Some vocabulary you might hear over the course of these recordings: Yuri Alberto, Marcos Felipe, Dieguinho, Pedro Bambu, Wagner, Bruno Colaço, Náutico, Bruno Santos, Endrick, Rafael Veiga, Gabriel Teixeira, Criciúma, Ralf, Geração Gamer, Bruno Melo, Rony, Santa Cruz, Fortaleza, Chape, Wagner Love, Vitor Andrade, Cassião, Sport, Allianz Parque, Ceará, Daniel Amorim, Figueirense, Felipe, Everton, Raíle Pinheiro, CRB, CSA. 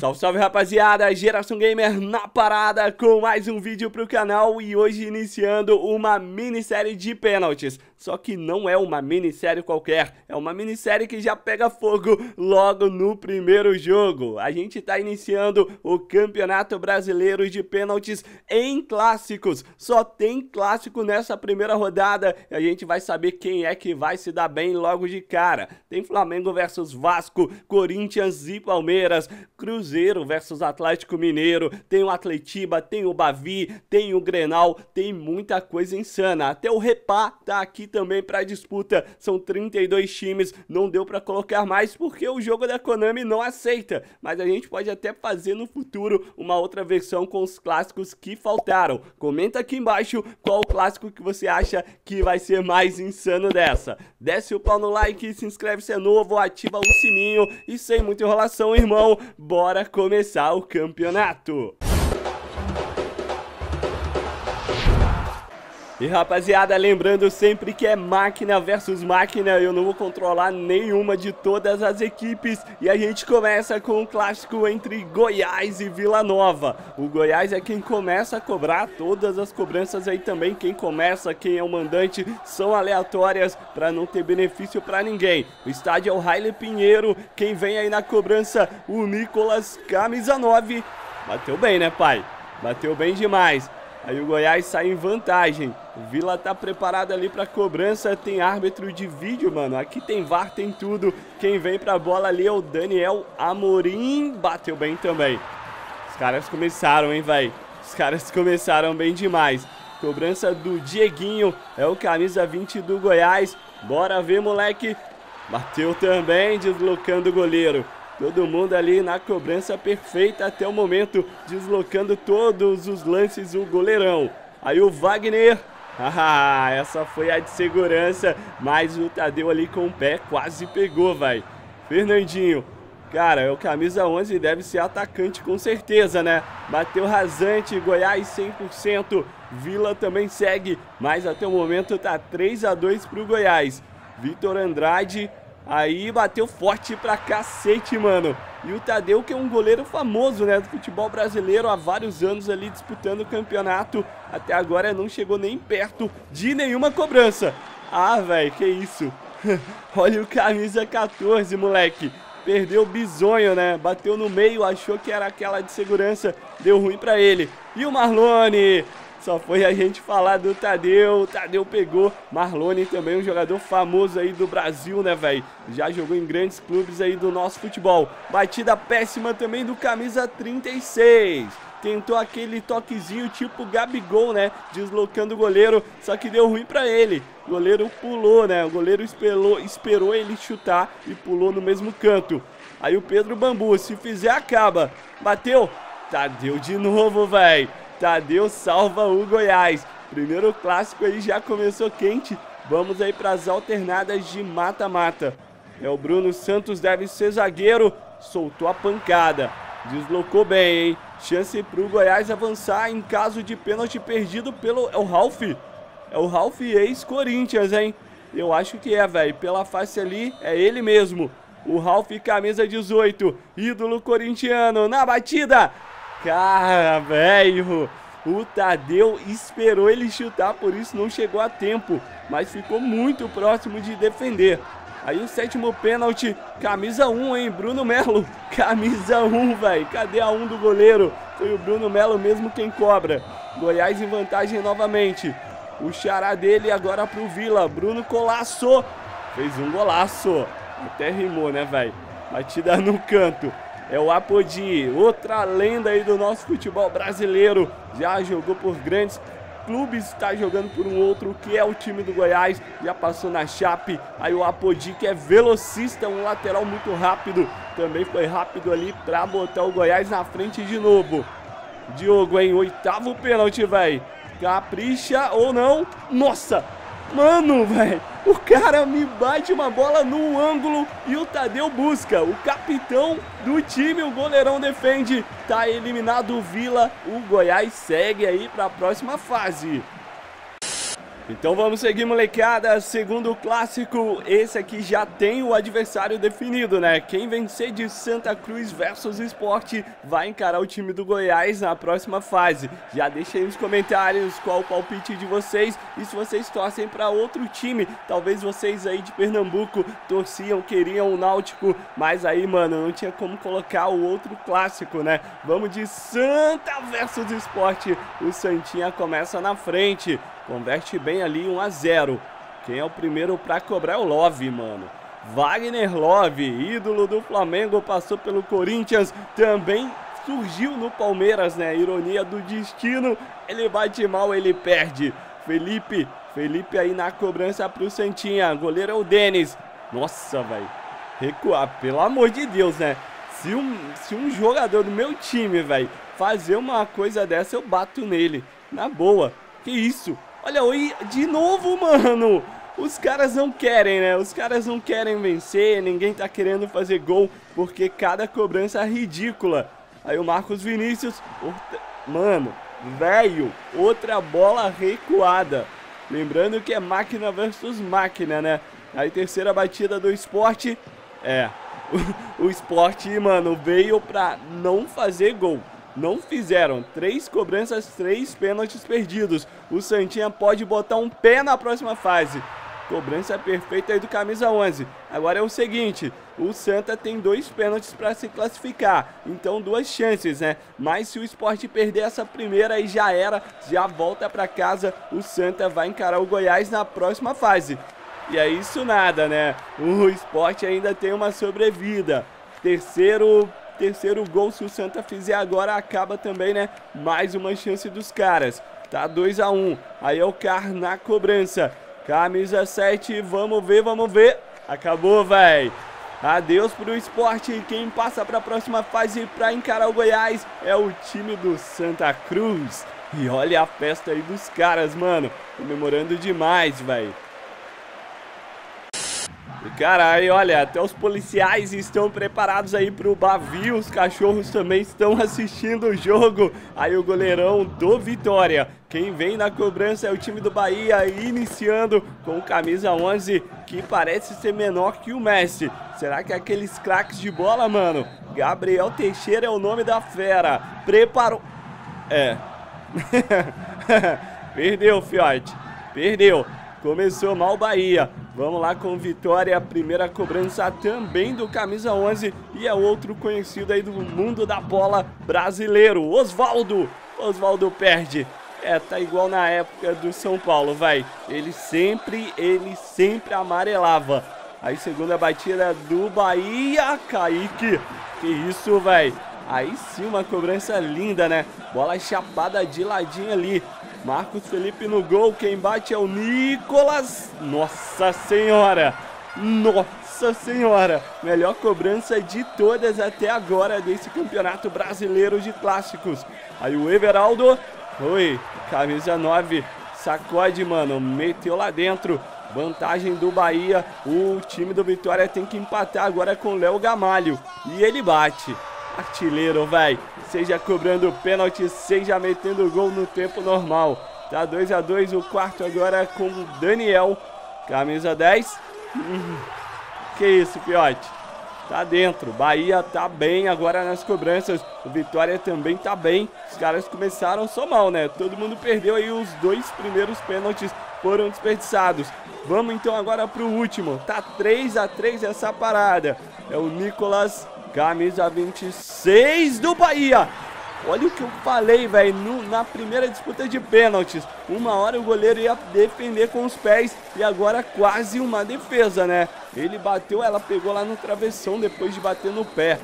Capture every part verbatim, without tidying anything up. Salve, salve, rapaziada, Geração Gamer na parada com mais um vídeo pro canal e hoje iniciando uma minissérie de pênaltis. Só que não é uma minissérie qualquer, é uma minissérie que já pega fogo logo no primeiro jogo. A gente tá iniciando o Campeonato Brasileiro de Pênaltis em clássicos. Só tem clássico nessa primeira rodada e a gente vai saber quem é que vai se dar bem logo de cara. Tem Flamengo versus Vasco, Corinthians e Palmeiras, Cruzeiro versus Atlético Mineiro, tem o Atletiba, tem o Bavi, tem o Grenal, tem muita coisa insana. Até o Repá tá aqui também pra disputa, são trinta e dois times, não deu pra colocar mais porque o jogo da Konami não aceita, mas a gente pode até fazer no futuro uma outra versão com os clássicos que faltaram. Comenta aqui embaixo qual o clássico que você acha que vai ser mais insano dessa. Desce o pau no like, se inscreve se é novo, ativa o sininho e sem muita enrolação, irmão, bora começar o campeonato! E rapaziada, lembrando sempre que é máquina versus máquina, eu não vou controlar nenhuma de todas as equipes. E a gente começa com um clássico entre Goiás e Vila Nova. O Goiás é quem começa a cobrar, todas as cobranças aí também, quem começa, quem é o mandante, são aleatórias para não ter benefício para ninguém. O estádio é o Raíle Pinheiro, quem vem aí na cobrança, o Nicolas Camisa nove. Bateu bem, né, pai? Bateu bem demais. Aí o Goiás sai em vantagem. Vila tá preparada ali pra cobrança, tem árbitro de vídeo, mano. Aqui tem V A R, tem tudo. Quem vem pra bola ali é o Daniel Amorim. Bateu bem também. Os caras começaram, hein, velho? Os caras começaram bem demais. Cobrança do Dieguinho, é o camisa vinte do Goiás. Bora ver, moleque. Bateu também, deslocando o goleiro. Todo mundo ali na cobrança perfeita até o momento, deslocando todos os lances o goleirão. Aí o Wagner, ah, essa foi a de segurança, mas o Tadeu ali com o pé quase pegou, vai. Fernandinho, cara, é o camisa onze, deve ser atacante com certeza, né? Bateu rasante, Goiás cem por cento, Vila também segue, mas até o momento tá três a dois pro Goiás. Vitor Andrade... Aí bateu forte pra cacete, mano. E o Tadeu, que é um goleiro famoso, né, do futebol brasileiro, há vários anos ali disputando o campeonato. Até agora não chegou nem perto de nenhuma cobrança. Ah, velho, que isso. Olha o camisa quatorze, moleque. Perdeu bizonho, né? Bateu no meio, achou que era aquela de segurança. Deu ruim pra ele. E o Marloni... Só foi a gente falar do Tadeu, o Tadeu pegou. Marloni também, um jogador famoso aí do Brasil, né, velho? Já jogou em grandes clubes aí do nosso futebol. Batida péssima também do camisa trinta e seis. Tentou aquele toquezinho tipo Gabigol, né? Deslocando o goleiro, só que deu ruim pra ele. O goleiro pulou, né? O goleiro esperou, esperou ele chutar e pulou no mesmo canto. Aí o Pedro Bambu, se fizer, acaba. Bateu? Tadeu de novo, velho. Tadeu salva o Goiás. Primeiro clássico aí já começou quente. Vamos aí para as alternadas de mata-mata. É o Bruno Santos, deve ser zagueiro. Soltou a pancada. Deslocou bem, hein? Chance para o Goiás avançar em caso de pênalti perdido pelo... É o Ralf? É o Ralf ex-Corinthians, hein? Eu acho que é, velho. Pela face ali, é ele mesmo. O Ralf, camisa dezoito. Ídolo corintiano. Na batida... Cara, velho, o Tadeu esperou ele chutar, por isso não chegou a tempo, mas ficou muito próximo de defender. Aí o sétimo pênalti, camisa um, hein, Bruno Melo, camisa um, velho, cadê a um do goleiro? Foi o Bruno Melo mesmo quem cobra. Goiás em vantagem novamente, o xará dele agora pro Vila, Bruno Colaço, fez um golaço, até rimou, né, velho, batida no canto. É o Apodi, outra lenda aí do nosso futebol brasileiro. Já jogou por grandes clubes, está jogando por um outro, que é o time do Goiás. Já passou na Chape. Aí o Apodi, que é velocista, um lateral muito rápido. Também foi rápido ali para botar o Goiás na frente de novo. Diogo, hein? Oitavo pênalti, velho. Capricha ou não? Nossa! Mano, velho, o cara me bate uma bola no ângulo e o Tadeu busca. O capitão do time, o goleirão defende. Tá eliminado o Vila, o Goiás segue aí para a próxima fase. Então vamos seguir, molecada. Segundo clássico, esse aqui já tem o adversário definido, né? Quem vencer de Santa Cruz versus Sport vai encarar o time do Goiás na próxima fase. Já deixa aí nos comentários qual o palpite de vocês e se vocês torcem para outro time. Talvez vocês aí de Pernambuco torciam, queriam o Náutico, mas aí, mano, não tinha como colocar o outro clássico, né? Vamos de Santa versus Sport. O Santinha começa na frente. Converte bem ali, um a zero. Quem é o primeiro pra cobrar é o Love, mano. Wagner Love, ídolo do Flamengo, passou pelo Corinthians, também surgiu no Palmeiras, né? Ironia do destino, ele bate mal, ele perde. Felipe, Felipe aí na cobrança pro Santinha. Goleiro é o Denis. Nossa, velho. Recuar, pelo amor de Deus, né? Se um, se um jogador do meu time, velho, fazer uma coisa dessa, eu bato nele. Na boa. Que isso? Olha, oi, de novo, mano. Os caras não querem, né? Os caras não querem vencer, ninguém tá querendo fazer gol, porque cada cobrança é ridícula. Aí o Marcos Vinícius... Outra... Mano, velho, outra bola recuada. Lembrando que é máquina versus máquina, né? Aí terceira batida do Sport. É, o, o Sport, mano, veio pra não fazer gol. Não fizeram, três cobranças, três pênaltis perdidos. O Santinha pode botar um pé na próxima fase. Cobrança perfeita aí do camisa onze. Agora é o seguinte, o Santa tem dois pênaltis para se classificar. Então duas chances, né? Mas se o Sport perder essa primeira aí já era, já volta para casa. O Santa vai encarar o Goiás na próxima fase. E é isso nada, né? O Sport ainda tem uma sobrevida. Terceiro... Terceiro gol, se o Santa fizer agora, acaba também, né? Mais uma chance dos caras. Tá dois a um. Aí é o Car na cobrança. Camisa sete, vamos ver, vamos ver. Acabou, velho. Adeus pro Sport. Quem passa para a próxima fase para encarar o Goiás é o time do Santa Cruz. E olha a festa aí dos caras, mano. Comemorando demais, velho. Caralho, olha, até os policiais estão preparados aí pro bavio, os cachorros também estão assistindo o jogo. Aí o goleirão do Vitória. Quem vem na cobrança é o time do Bahia, iniciando com camisa onze, que parece ser menor que o Messi. Será que é aqueles craques de bola, mano? Gabriel Teixeira é o nome da fera. Preparou... É. Perdeu, fiote. Perdeu. Começou mal o Bahia. Vamos lá com Vitória, a primeira cobrança também do camisa onze e é outro conhecido aí do mundo da bola brasileiro, Osvaldo. Osvaldo perde. É, tá igual na época do São Paulo, vai. Ele sempre, ele sempre amarelava. Aí segunda batida do Bahia, Kaique. Que isso, velho. Aí sim uma cobrança linda, né? Bola chapada de ladinho ali. Marcos Felipe no gol, quem bate é o Nicolas. Nossa senhora, nossa senhora. Melhor cobrança de todas até agora desse Campeonato Brasileiro de Clássicos. Aí o Everaldo, oi, camisa nove, sacode, mano, meteu lá dentro. Vantagem do Bahia, o time do Vitória tem que empatar agora com o Léo Gamalho. E ele bate. Artilheiro, velho, seja cobrando pênalti, seja metendo gol no tempo normal. Tá dois a dois, o quarto agora com o Daniel, camisa dez. Hum, que isso, piote. Tá dentro, Bahia tá bem agora nas cobranças, o Vitória também tá bem. Os caras começaram só mal, né? Todo mundo perdeu aí, os dois primeiros pênaltis foram desperdiçados. Vamos então agora pro último, tá três a três essa parada. É o Nicolas... Camisa vinte e seis do Bahia. Olha o que eu falei, velho, na primeira disputa de pênaltis. Uma hora o goleiro ia defender com os pés e agora quase uma defesa, né? Ele bateu, ela pegou lá no travessão depois de bater no pé.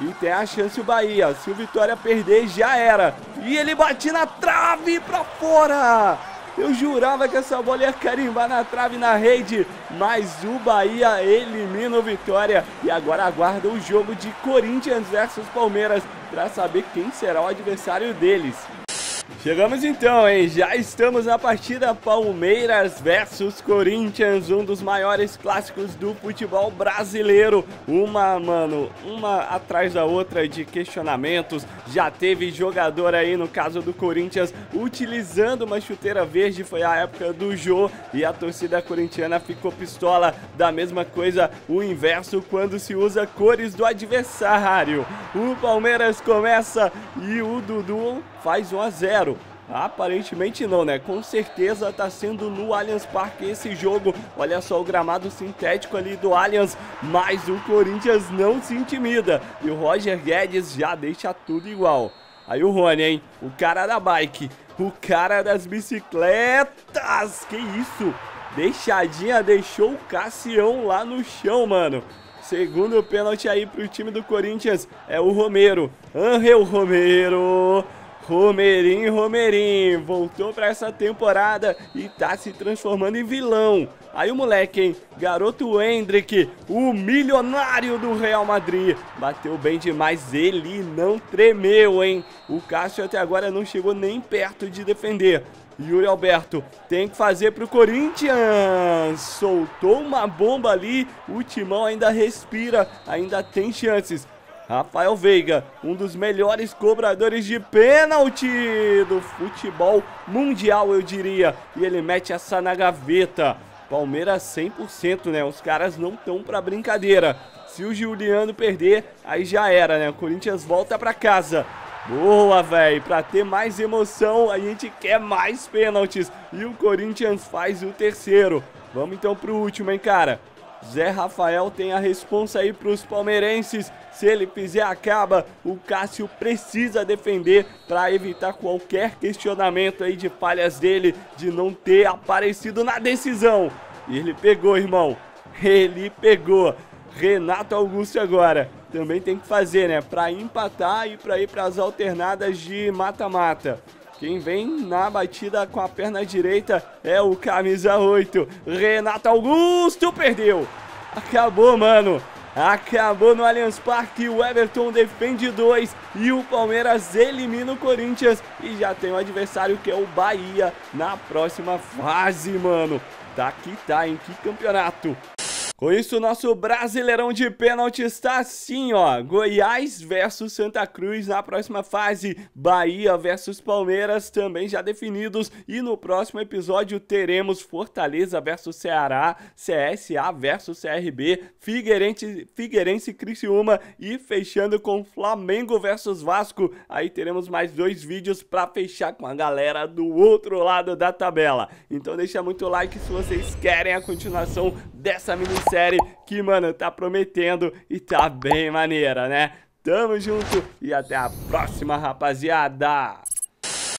E tem a chance o Bahia. Se o Vitória perder, já era. E ele bate na trave pra fora. Eu jurava que essa bola ia carimbar na trave, na rede, mas o Bahia elimina o Vitória e agora aguarda o jogo de Corinthians versus Palmeiras para saber quem será o adversário deles. Chegamos então, hein? Já estamos na partida Palmeiras versus Corinthians, um dos maiores clássicos do futebol brasileiro. Uma, mano, uma atrás da outra de questionamentos. Já teve jogador aí, no caso do Corinthians, utilizando uma chuteira verde. Foi a época do Jô e a torcida corintiana ficou pistola. Da mesma coisa, o inverso quando se usa cores do adversário. O Palmeiras começa e o Dudu faz um a zero. Aparentemente não, né? Com certeza tá sendo no Allianz Parque esse jogo. Olha só o gramado sintético ali do Allianz, mas o Corinthians não se intimida. E o Roger Guedes já deixa tudo igual. Aí o Rony, hein? O cara da bike, o cara das bicicletas. Que isso? Deixadinha, deixou o Cassião lá no chão, mano. Segundo pênalti aí pro time do Corinthians é o Romero. Angel Romero... Romerinho, Romerinho, voltou pra essa temporada e tá se transformando em vilão. Aí o moleque, hein? Garoto Endrick, o milionário do Real Madrid. Bateu bem demais, ele não tremeu, hein? O Cássio até agora não chegou nem perto de defender. Yuri Alberto tem que fazer pro Corinthians. Soltou uma bomba ali, o Timão ainda respira, ainda tem chances. Rafael Veiga, um dos melhores cobradores de pênalti do futebol mundial, eu diria. E ele mete essa na gaveta. Palmeiras cem por cento, né? Os caras não estão pra brincadeira. Se o Juliano perder, aí já era, né? O Corinthians volta pra casa. Boa, velho. Pra ter mais emoção, a gente quer mais pênaltis. E o Corinthians faz o terceiro. Vamos então pro último, hein, cara? Zé Rafael tem a responsa aí pros palmeirenses. Se ele fizer, acaba. O Cássio precisa defender para evitar qualquer questionamento aí de falhas dele, de não ter aparecido na decisão. E ele pegou, irmão. Ele pegou. Renato Augusto agora também tem que fazer, né? Para empatar e para ir para as alternadas de mata-mata. Quem vem na batida com a perna direita é o camisa oito. Renato Augusto perdeu. Acabou, mano. Acabou no Allianz Parque, o Everton defende dois e o Palmeiras elimina o Corinthians e já tem um adversário que é o Bahia na próxima fase, mano. Tá que tá, hein? Que campeonato. Com isso, o nosso Brasileirão de pênalti está assim, ó. Goiás versus Santa Cruz na próxima fase. Bahia versus Palmeiras também já definidos. E no próximo episódio teremos Fortaleza versus Ceará, C S A versus C R B, Figueirense, Figueirense Criciúma e fechando com Flamengo versus Vasco. Aí teremos mais dois vídeos para fechar com a galera do outro lado da tabela. Então deixa muito like se vocês querem a continuação dessa minissérie. Série que, mano, tá prometendo e tá bem maneira, né? Tamo junto e até a próxima, rapaziada!